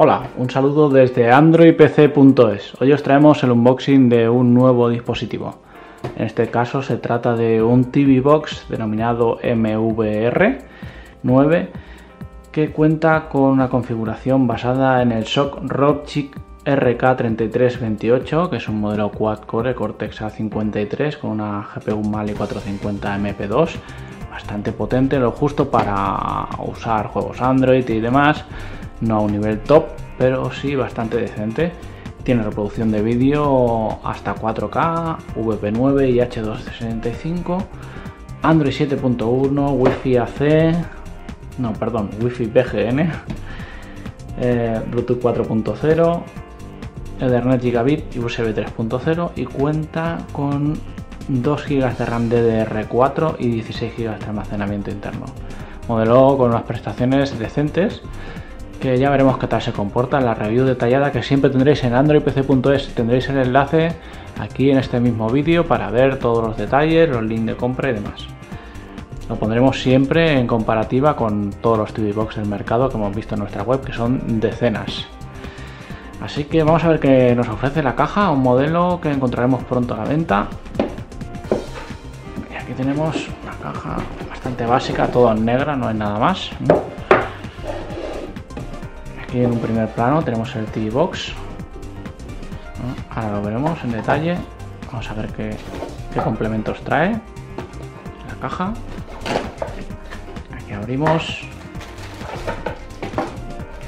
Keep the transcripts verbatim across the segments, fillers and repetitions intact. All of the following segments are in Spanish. Hola, un saludo desde Android P C punto es. Hoy os traemos el unboxing de un nuevo dispositivo. En este caso se trata de un T V Box denominado M V R nueve que cuenta con una configuración basada en el S O C Rockchip R K tres tres dos ocho, que es un modelo quad-core Cortex A cincuenta y tres con una G P U Mali cuatrocientos cincuenta M P dos bastante potente, lo justo para usar juegos Android y demás, no a un nivel top, pero sí bastante decente. Tiene reproducción de vídeo hasta cuatro K, V P nueve y H doscientos sesenta y cinco, Android siete punto uno, Wi-Fi A C, no, perdón, Wi-Fi B G N, eh, Bluetooth cuatro punto cero, Ethernet Gigabit y U S B tres punto cero y cuenta con dos gigas de RAM D D R cuatro y dieciséis gigas de almacenamiento interno. Modelo con unas prestaciones decentes, que ya veremos qué tal se comporta en la review detallada que siempre tendréis en Android P C punto es. Tendréis el enlace aquí en este mismo vídeo para ver todos los detalles, los links de compra y demás. Lo pondremos siempre en comparativa con todos los T V Box del mercado que hemos visto en nuestra web, que son decenas. Así que vamos a ver qué nos ofrece la caja, un modelo que encontraremos pronto a la venta. Y aquí tenemos una caja bastante básica, todo en negra, no hay nada más. Aquí en un primer plano tenemos el T V Box. Ahora lo veremos en detalle. Vamos a ver qué, qué complementos trae la caja. Aquí abrimos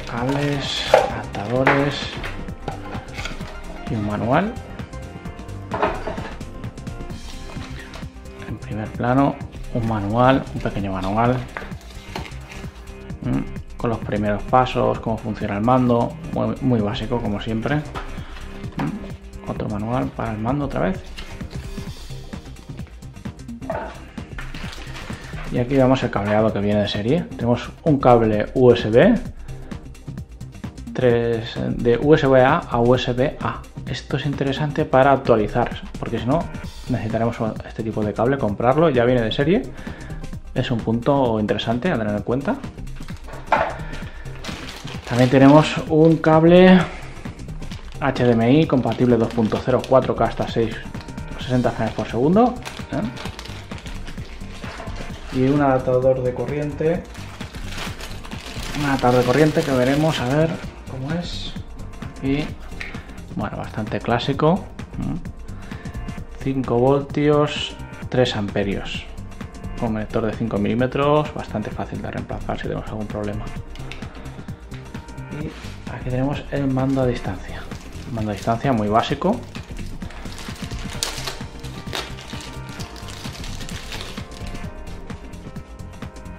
cables, adaptadores y un manual. En primer plano un manual, un pequeño manual. Mm. Con los primeros pasos, cómo funciona el mando, muy, muy básico como siempre. Otro manual para el mando otra vez. Y aquí vemos el cableado que viene de serie. Tenemos un cable U S B, tres, de U S B A a U S B A. Esto es interesante para actualizar, porque si no necesitaremos este tipo de cable, comprarlo, ya viene de serie. Es un punto interesante a tener en cuenta. También tenemos un cable H D M I compatible dos punto cero, cuatro K hasta sesenta frames por segundo, ¿eh? Y un adaptador de corriente, un adaptador de corriente que veremos a ver cómo es. Y bueno, bastante clásico, ¿eh? cinco voltios, tres amperios, conector de cinco milímetros, bastante fácil de reemplazar si tenemos algún problema. Aquí tenemos el mando a distancia, mando a distancia muy básico.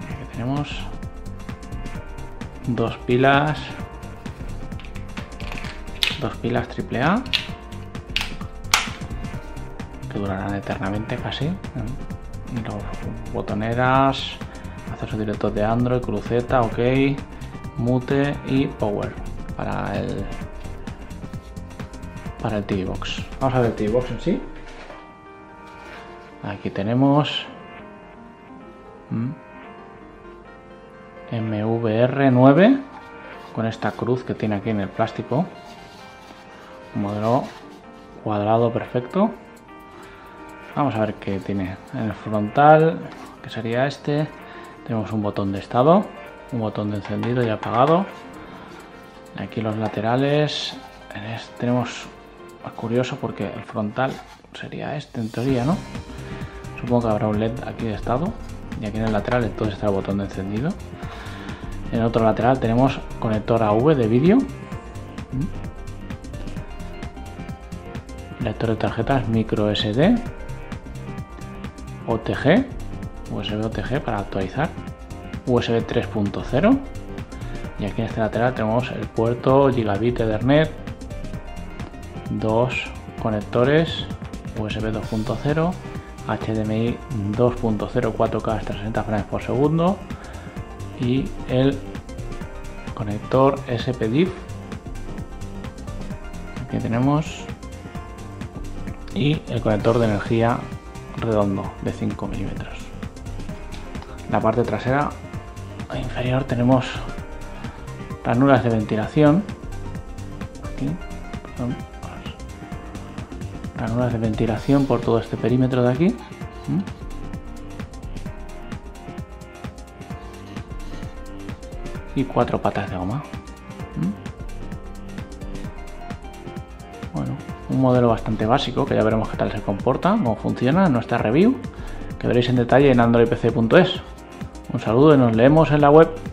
Aquí tenemos dos pilas, dos pilas triple A que durarán eternamente casi. Y los botoneras, acceso directo de Android, cruceta, OK, mute y power para el para el T V Box. Vamos a ver el T V Box en sí. Aquí tenemos M V R nueve con esta cruz que tiene aquí en el plástico. Un modelo cuadrado perfecto. Vamos a ver qué tiene en el frontal, que sería este. Tenemos un botón de estado, un botón de encendido y apagado. Aquí los laterales, este tenemos, más curioso porque el frontal sería este en teoría, ¿no? Supongo que habrá un L E D aquí de estado y aquí en el lateral entonces está el botón de encendido. En el otro lateral tenemos conector A V de vídeo, lector de tarjetas micro S D, O T G, U S B O T G para actualizar, U S B tres punto cero. Y aquí en este lateral tenemos el puerto Gigabit Ethernet, dos conectores, U S B dos punto cero, H D M I dos punto cero, cuatro K hasta sesenta frames por segundo y el conector S P D I F. Aquí tenemos y el conector de energía redondo de cinco milímetros. En la parte trasera inferior tenemos ranuras de ventilación, aquí, perdón, ranuras de ventilación por todo este perímetro de aquí. Y cuatro patas de goma. Bueno, un modelo bastante básico que ya veremos qué tal se comporta, cómo funciona en nuestra review, que veréis en detalle en Android P C punto es. Un saludo y nos leemos en la web.